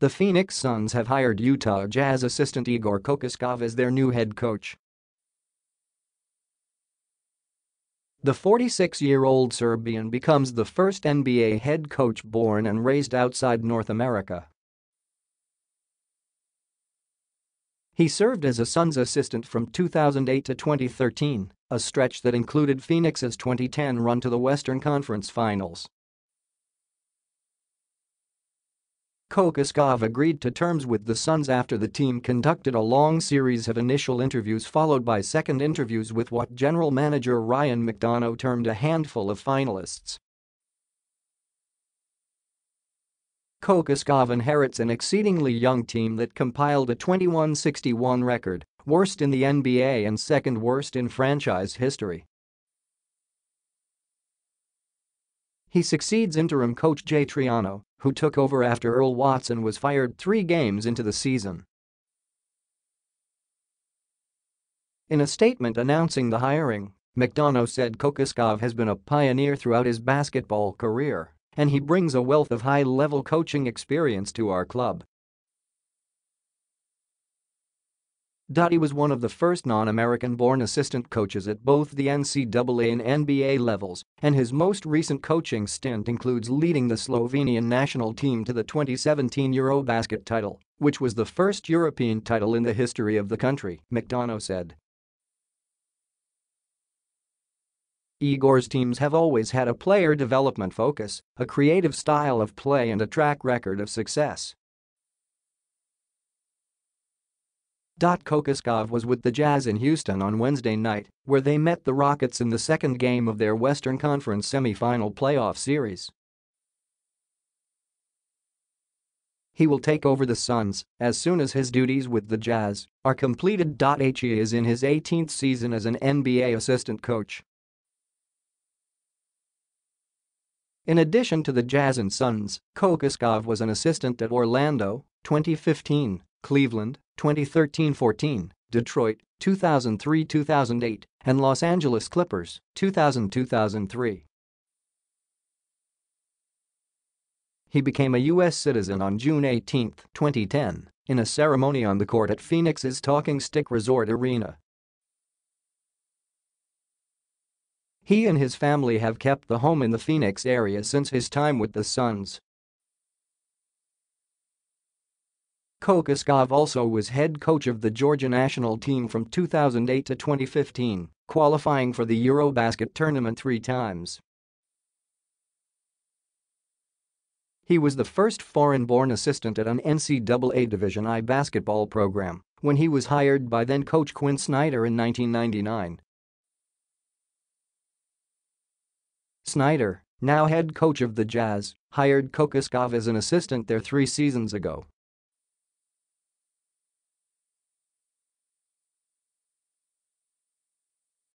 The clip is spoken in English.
The Phoenix Suns have hired Utah Jazz assistant Igor Kokoskov as their new head coach. The 46-year-old Serbian becomes the first NBA head coach born and raised outside North America. He served as a Suns assistant from 2008 to 2013, a stretch that included Phoenix's 2010 run to the Western Conference Finals. Kokoskov agreed to terms with the Suns after the team conducted a long series of initial interviews followed by second interviews with what general manager Ryan McDonough termed a handful of finalists. Kokoskov inherits an exceedingly young team that compiled a 21-61 record, worst in the NBA and second worst in franchise history. He succeeds interim coach Jay Triano, who took over after Earl Watson was fired 3 games into the season. In a statement announcing the hiring, McDonough said Kokoskov has been a pioneer throughout his basketball career, and he brings a wealth of high-level coaching experience to our club. He was one of the first non-American-born assistant coaches at both the NCAA and NBA levels, and his most recent coaching stint includes leading the Slovenian national team to the 2017 EuroBasket title, which was the first European title in the history of the country, McDonough said. Igor's teams have always had a player development focus, a creative style of play and a track record of success. Kokoskov was with the Jazz in Houston on Wednesday night, where they met the Rockets in the second game of their Western Conference semi-final playoff series. He will take over the Suns as soon as his duties with the Jazz are completed. He is in his 18th season as an NBA assistant coach. In addition to the Jazz and Suns, Kokoskov was an assistant at Orlando, 2015, Cleveland, 2013-14, Detroit, 2003-2008, and Los Angeles Clippers, 2000-2003. He became a U.S. citizen on June 18, 2010, in a ceremony on the court at Phoenix's Talking Stick Resort Arena. He and his family have kept the home in the Phoenix area since his time with the Suns. Kokoskov also was head coach of the Georgia national team from 2008 to 2015, qualifying for the EuroBasket tournament 3 times. He was the first foreign-born assistant at an NCAA Division I basketball program when he was hired by then-coach Quinn Snyder in 1999. Snyder, now head coach of the Jazz, hired Kokoskov as an assistant there 3 seasons ago.